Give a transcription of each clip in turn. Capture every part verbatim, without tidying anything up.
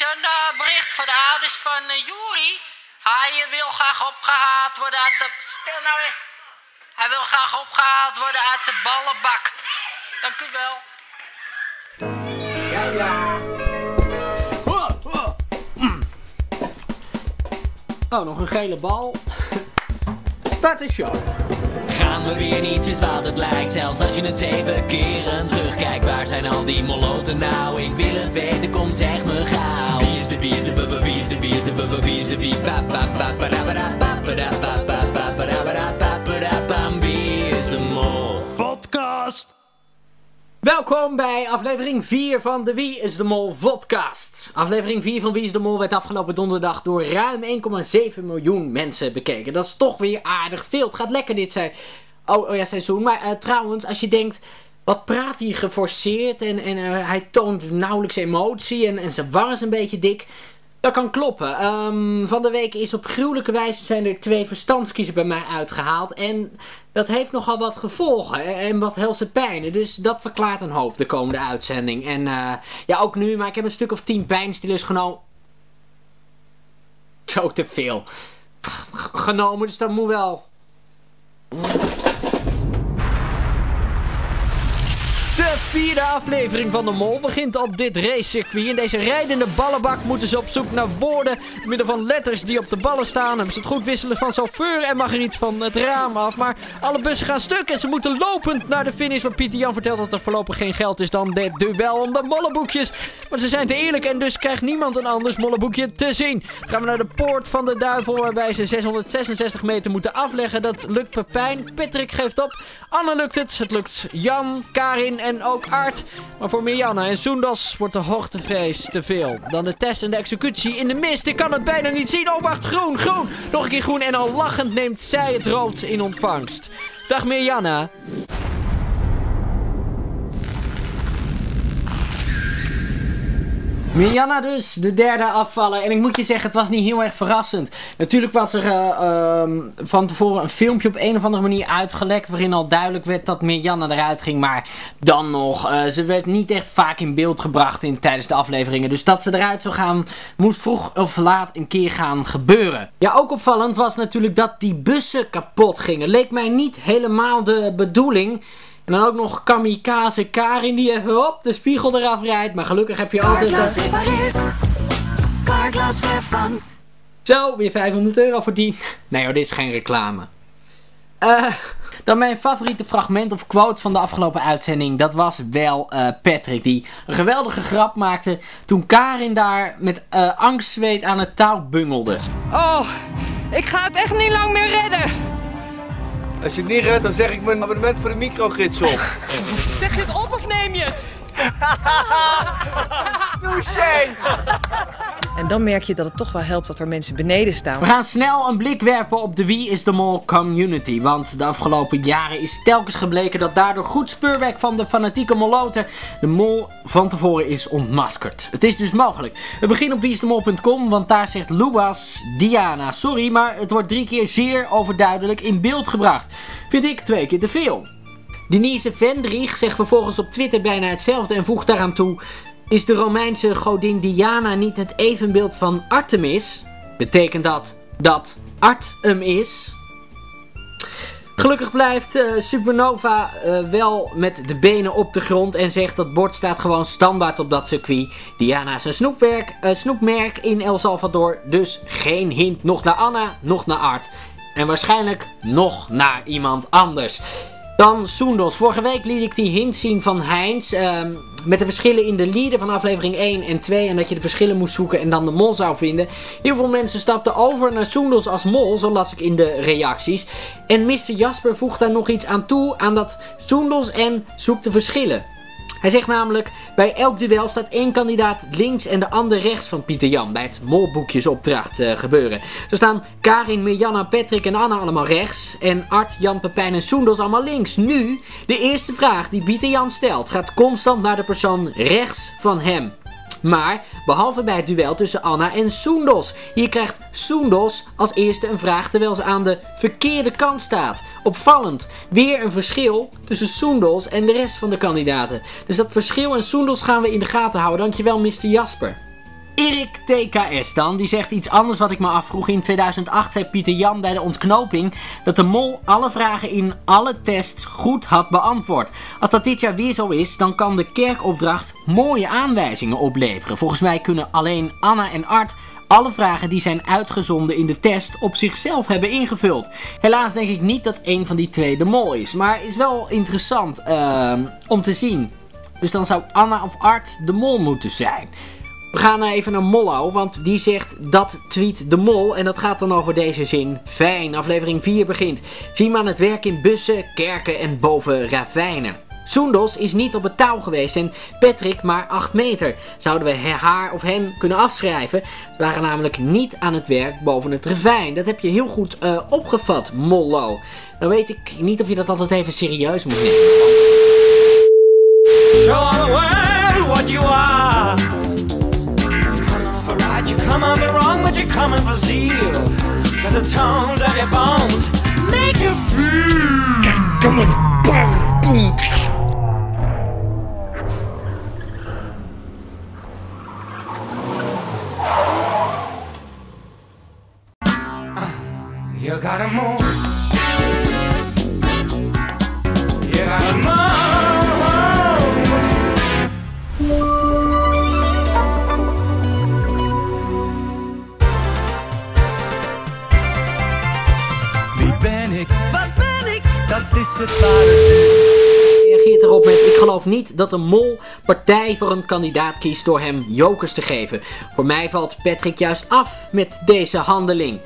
is een uh, bericht van de ouders van uh, Juri. Hij wil graag opgehaald worden uit de... Stil nou eens. Hij wil graag opgehaald worden uit de ballenbak. Dank u wel. Ja, ja. Oh, oh. Mm. Oh, nog een gele bal. Start de show. Gaan we weer, niets is wat het lijkt. Zelfs als je het zeven keren terugkijkt. Waar zijn al die moloten nou? Ik wil het weten, kom zeg me gauw. Wie is de, wie is de, bubba, wie is de, wie is de, bubba, wie is de, wie? Pa, pa, pa, pa, da, pa, da, pa, pa, da, pa, pa, pa, pa, da, pa, da, pa, pa, da, pa. Wie is de Mol? Podcast. Welkom bij aflevering vier van de Wie is de Mol podcast. Aflevering vier van Wie is de Mol werd afgelopen donderdag door ruim één komma zeven miljoen mensen bekeken. Dat is toch weer aardig veel. Het gaat lekker dit zijn. Oh, oh ja, seizoen. Maar uh, trouwens, als je denkt, wat praat hij geforceerd en, en uh, hij toont nauwelijks emotie en, en zijn wang is een beetje dik. Dat kan kloppen. Um, van de week is op gruwelijke wijze zijn er twee verstandskiezen bij mij uitgehaald. En dat heeft nogal wat gevolgen en wat helse pijnen. Dus dat verklaart een hoop de komende uitzending. En uh, ja, ook nu, maar ik heb een stuk of tien pijnstillers genomen. Zo te veel. Genomen, dus dat moet wel. De vierde aflevering van de Mol begint op dit racecircuit. In deze rijdende ballenbak moeten ze op zoek naar woorden door middel van letters die op de ballen staan. Hebben ze het goed wisselen van chauffeur en mag er iets van het raam af. Maar alle bussen gaan stuk en ze moeten lopend naar de finish. Want Pieter Jan vertelt dat er voorlopig geen geld is dan dit duel om de mollenboekjes. Maar ze zijn te eerlijk en dus krijgt niemand een anders mollenboekje te zien. Dan gaan we naar de poort van de duivel waarbij ze zeshonderdzesenzestig meter moeten afleggen. Dat lukt Pepijn. Patrick geeft op. Anna lukt het. Het lukt Jan, Karin en ook Art. Maar voor Miryanna en Soundos wordt de hoogtevrees te veel. Dan de test en de executie in de mist. Ik kan het bijna niet zien. Oh, wacht. Groen, groen. Nog een keer groen. En al lachend neemt zij het rood in ontvangst. Dag Miryanna. Miryanna dus, de derde afvaller. En ik moet je zeggen, het was niet heel erg verrassend. Natuurlijk was er uh, um, van tevoren een filmpje op een of andere manier uitgelekt, waarin al duidelijk werd dat Miryanna eruit ging. Maar dan nog, uh, ze werd niet echt vaak in beeld gebracht in, tijdens de afleveringen. Dus dat ze eruit zou gaan, moest vroeg of laat een keer gaan gebeuren. Ja, ook opvallend was natuurlijk dat die bussen kapot gingen. Leek mij niet helemaal de bedoeling. En dan ook nog kamikaze Karin die even op de spiegel eraf rijdt. Maar gelukkig heb je altijd... Carglas repareert. Carglas vervangt. Zo, weer vijfhonderd euro verdiend. Nee hoor, dit is geen reclame. Eh... Uh... Dan mijn favoriete fragment of quote van de afgelopen uitzending. Dat was wel uh, Patrick die een geweldige grap maakte toen Karin daar met uh, angstzweet aan het touw bungelde. Oh, ik ga het echt niet lang meer redden. Als je het niet redt, dan zeg ik mijn abonnement voor de microgids op. Zeg je het op of neem je het? Touché! En dan merk je dat het toch wel helpt dat er mensen beneden staan. We gaan snel een blik werpen op de Wie is de Mol community. Want de afgelopen jaren is telkens gebleken dat daardoor goed speurwerk van de fanatieke moloten de Mol van tevoren is ontmaskerd. Het is dus mogelijk. We beginnen op wie is de mol punt com, want daar zegt Lubas Diana. Sorry, maar het wordt drie keer zeer overduidelijk in beeld gebracht. Vind ik twee keer te veel. Denise Vendrich zegt vervolgens op Twitter bijna hetzelfde en voegt daaraan toe: is de Romeinse godin Diana niet het evenbeeld van Artemis? Betekent dat dat Art hem is? Gelukkig blijft uh, Supernova uh, wel met de benen op de grond en zegt dat bord staat gewoon standaard op dat circuit. Diana is een snoepwerk, uh, snoepmerk in El Salvador, dus geen hint nog naar Anna, nog naar Art. En waarschijnlijk nog naar iemand anders. Dan Soundos. Vorige week liet ik die hint zien van Heinz. Uh, met de verschillen in de leader van aflevering één en twee. En dat je de verschillen moest zoeken en dan de mol zou vinden. Heel veel mensen stapten over naar Soundos als mol. Zo las ik in de reacties. En mister Jasper voegt daar nog iets aan toe. Aan dat Soundos en zoek de verschillen. Hij zegt namelijk: bij elk duel staat één kandidaat links en de ander rechts van Pieter Jan. Bij het molboekjesopdracht uh, gebeuren. Zo staan Karin, Miryanna, Patrick en Anna allemaal rechts. En Art, Jan, Pepijn en Soundos allemaal links. Nu, de eerste vraag die Pieter Jan stelt gaat constant naar de persoon rechts van hem. Maar, behalve bij het duel tussen Anna en Soundos. Hier krijgt Soundos als eerste een vraag terwijl ze aan de verkeerde kant staat. Opvallend. Weer een verschil tussen Soundos en de rest van de kandidaten. Dus dat verschil en Soundos gaan we in de gaten houden. Dankjewel mister Jasper. Erik T K S dan, die zegt iets anders wat ik me afvroeg. In tweeduizend acht zei Pieter Jan bij de ontknoping dat de mol alle vragen in alle tests goed had beantwoord. Als dat dit jaar weer zo is, dan kan de kerkopdracht mooie aanwijzingen opleveren. Volgens mij kunnen alleen Anna en Art alle vragen die zijn uitgezonden in de test op zichzelf hebben ingevuld. Helaas denk ik niet dat één van die twee de mol is, maar is wel interessant uh, om te zien. Dus dan zou Anna of Art de mol moeten zijn. We gaan nou even naar Mollo, want die zegt dat tweet de mol. En dat gaat dan over deze zin. Fijn, aflevering vier begint. Zie me aan het werk in bussen, kerken en boven ravijnen. Soundos is niet op het touw geweest en Patrick maar acht meter. Zouden we haar of hen kunnen afschrijven? Ze waren namelijk niet aan het werk boven het ravijn. Dat heb je heel goed uh, opgevat, Mollo. Nou weet ik niet of je dat altijd even serieus moet nemen. You come on the wrong, but you come in for zeal. Cause the tones of your bones make you feel. Come on, bang, boom. You gotta move. You gotta move. Dat is het paradijs. Reageert erop met: ik geloof niet dat een mol partij voor een kandidaat kiest door hem jokers te geven. Voor mij valt Patrick juist af met deze handeling.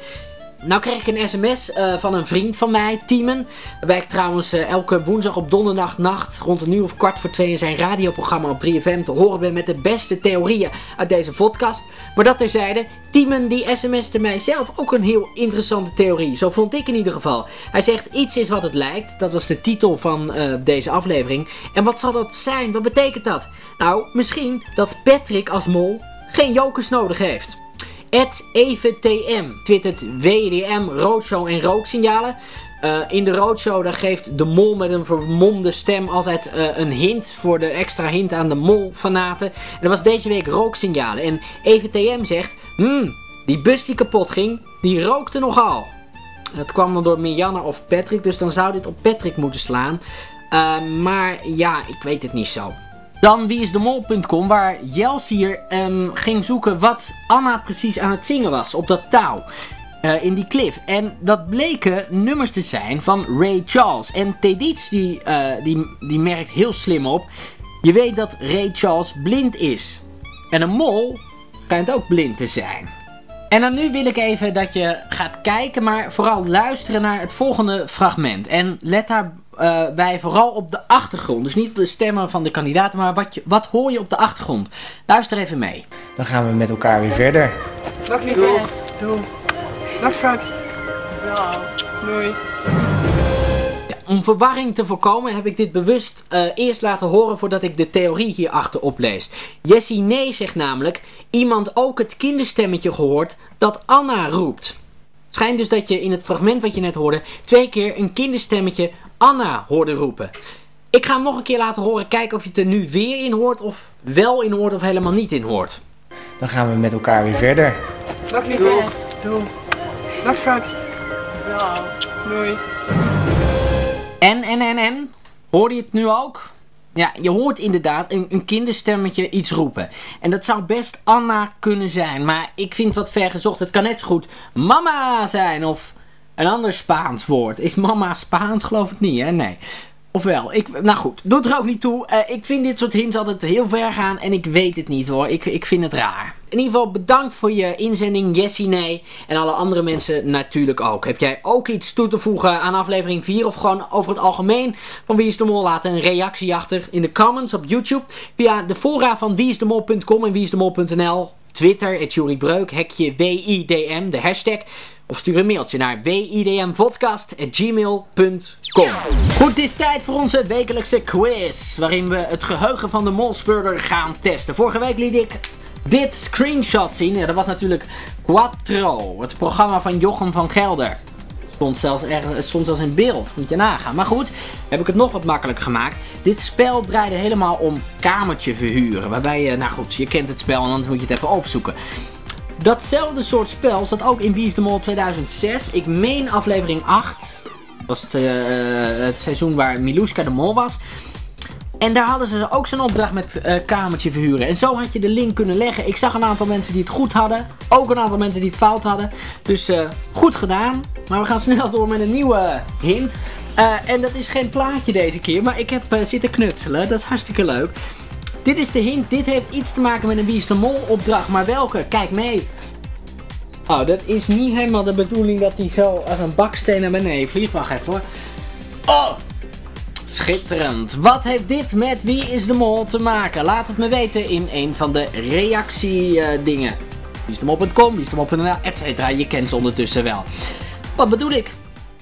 Nou kreeg ik een sms uh, van een vriend van mij, Tiemen. Wij ik trouwens uh, elke woensdag op donderdagnacht rond een uur of kwart voor twee in zijn radioprogramma op drie F M te horen ben met de beste theorieën uit deze podcast. Maar dat terzijde, Tiemen die sms'te mij zelf ook een heel interessante theorie. Zo vond ik in ieder geval. Hij zegt iets is wat het lijkt. Dat was de titel van uh, deze aflevering. En wat zal dat zijn? Wat betekent dat? Nou, misschien dat Patrick als mol geen jokers nodig heeft. Het eventm twittert W D M, Roadshow en rooksignalen. Uh, in de Roadshow daar geeft de mol met een vermomde stem altijd uh, een hint voor de extra hint aan de molfanaten. En er was deze week rooksignalen. En E V T M zegt, hmm, die bus die kapot ging, die rookte nogal. Dat kwam dan door Miryanna of Patrick, dus dan zou dit op Patrick moeten slaan. Uh, maar ja, ik weet het niet zo. Dan wie is de mol punt com, waar Jelsier um, ging zoeken wat Anna precies aan het zingen was op dat touw uh, in die cliff. En dat bleken nummers te zijn van Ray Charles. En Tediets die, uh, die, die merkt heel slim op, je weet dat Ray Charles blind is. En een mol schijnt ook blind te zijn. En dan nu wil ik even dat je gaat kijken, maar vooral luisteren naar het volgende fragment. En let daar... Uh, wij vooral op de achtergrond. Dus niet op de stemmen van de kandidaten, maar wat, je, wat hoor je op de achtergrond? Luister even mee. Dan gaan we met elkaar weer verder. Dag lieve. Doei. Doei. Dag schat. Doei. Ja, om verwarring te voorkomen heb ik dit bewust uh, eerst laten horen voordat ik de theorie hierachter oplees. Jessie Nee zegt namelijk, iemand ook het kinderstemmetje gehoord dat Anna roept. Het schijnt dus dat je in het fragment wat je net hoorde twee keer een kinderstemmetje Anna hoorde roepen. Ik ga hem nog een keer laten horen, kijken of je het er nu weer in hoort of wel in hoort of helemaal niet in hoort. Dan gaan we met elkaar weer verder. Dag lieve. Doei. Doei. Dag schat. Doei. En, en, en, en? Hoorde je het nu ook? Ja, je hoort inderdaad een, een kinderstemmetje iets roepen. En dat zou best Anna kunnen zijn, maar ik vind wat ver gezocht. Het kan net zo goed mama zijn of een ander Spaans woord. Is mama Spaans? Geloof ik niet, hè? Nee. Ofwel, ik, nou goed, doet er ook niet toe. Uh, ik vind dit soort hints altijd heel ver gaan en ik weet het niet hoor. Ik, ik vind het raar. In ieder geval bedankt voor je inzending, Jessie Nee. En alle andere mensen natuurlijk ook. Heb jij ook iets toe te voegen aan aflevering vier of gewoon over het algemeen van Wie is de Mol? Laat een reactie achter in de comments op YouTube. Via de fora van wie is de mol punt com en wie is de mol punt n l. Twitter, het Jury Breuk, hekje W I D M, de hashtag. Of stuur een mailtje naar w i d m podcast at gmail punt com. Goed, het is tijd voor onze wekelijkse quiz, waarin we het geheugen van de molspurder gaan testen. Vorige week liet ik dit screenshot zien. Ja, dat was natuurlijk Quattro, het programma van Jochem van Gelder. Stond zelfs, ergens, stond zelfs in beeld, moet je nagaan. Maar goed, heb ik het nog wat makkelijker gemaakt. Dit spel draaide helemaal om kamertje verhuren. Waarbij je, nou goed, je kent het spel en anders moet je het even opzoeken. Datzelfde soort spel zat ook in Wie is de Mol tweeduizend zes. Ik meen aflevering acht. Dat was het, uh, het seizoen waar Milushka de mol was. En daar hadden ze ook zo'n opdracht met uh, kamertje verhuren. En zo had je de link kunnen leggen. Ik zag een aantal mensen die het goed hadden. Ook een aantal mensen die het fout hadden. Dus uh, goed gedaan. Maar we gaan snel door met een nieuwe hint. Uh, en dat is geen plaatje deze keer. Maar ik heb uh, zitten knutselen. Dat is hartstikke leuk. Dit is de hint. Dit heeft iets te maken met een Wie is de Mol opdracht. Maar welke? Kijk mee. Oh, dat is niet helemaal de bedoeling dat hij zo als een baksteen naar beneden vliegt. Wacht even hoor. Oh! Schitterend. Wat heeft dit met Wie is de Mol te maken? Laat het me weten in een van de reactiedingen. Wie is de mol punt com, wie is de mol punt n l, et cetera. Je kent ze ondertussen wel. Wat bedoel ik?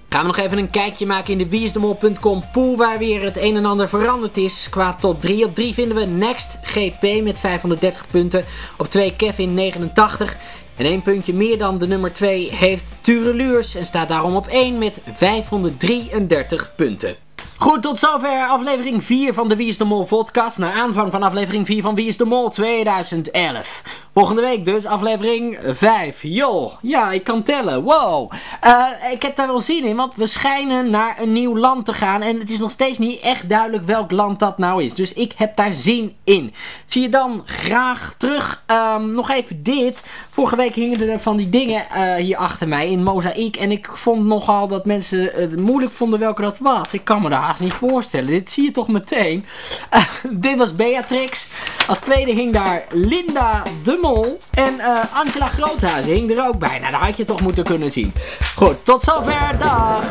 Gaan we nog even een kijkje maken in de wie is de mol punt com pool, waar weer het een en ander veranderd is. Qua top drie. Op drie vinden we Next G P met vijfhonderddertig punten. Op twee Kevin negenentachtig. En één puntje meer dan de nummer twee heeft Tureluurs en staat daarom op één met vijfhonderddrieëndertig punten. Goed, tot zover aflevering vier van de Wie is de Mol podcast. Naar aanvang van aflevering vier van Wie is de Mol tweeduizend elf. Volgende week dus, aflevering vijf. Joh, ja, ik kan tellen. Wow. Uh, ik heb daar wel zin in, want we schijnen naar een nieuw land te gaan. En het is nog steeds niet echt duidelijk welk land dat nou is. Dus ik heb daar zin in. Zie je dan graag terug. Uh, nog even dit. Vorige week hingen er van die dingen uh, hier achter mij in mozaïek. En ik vond nogal dat mensen het moeilijk vonden welke dat was. Ik kan me daar haast niet voorstellen. Dit zie je toch meteen. Uh, dit was Beatrix. Als tweede hing daar Linda de Mol. En uh, Angela Groothuizen hing er ook bij. Nou, dat had je toch moeten kunnen zien. Goed, tot zover. Dag!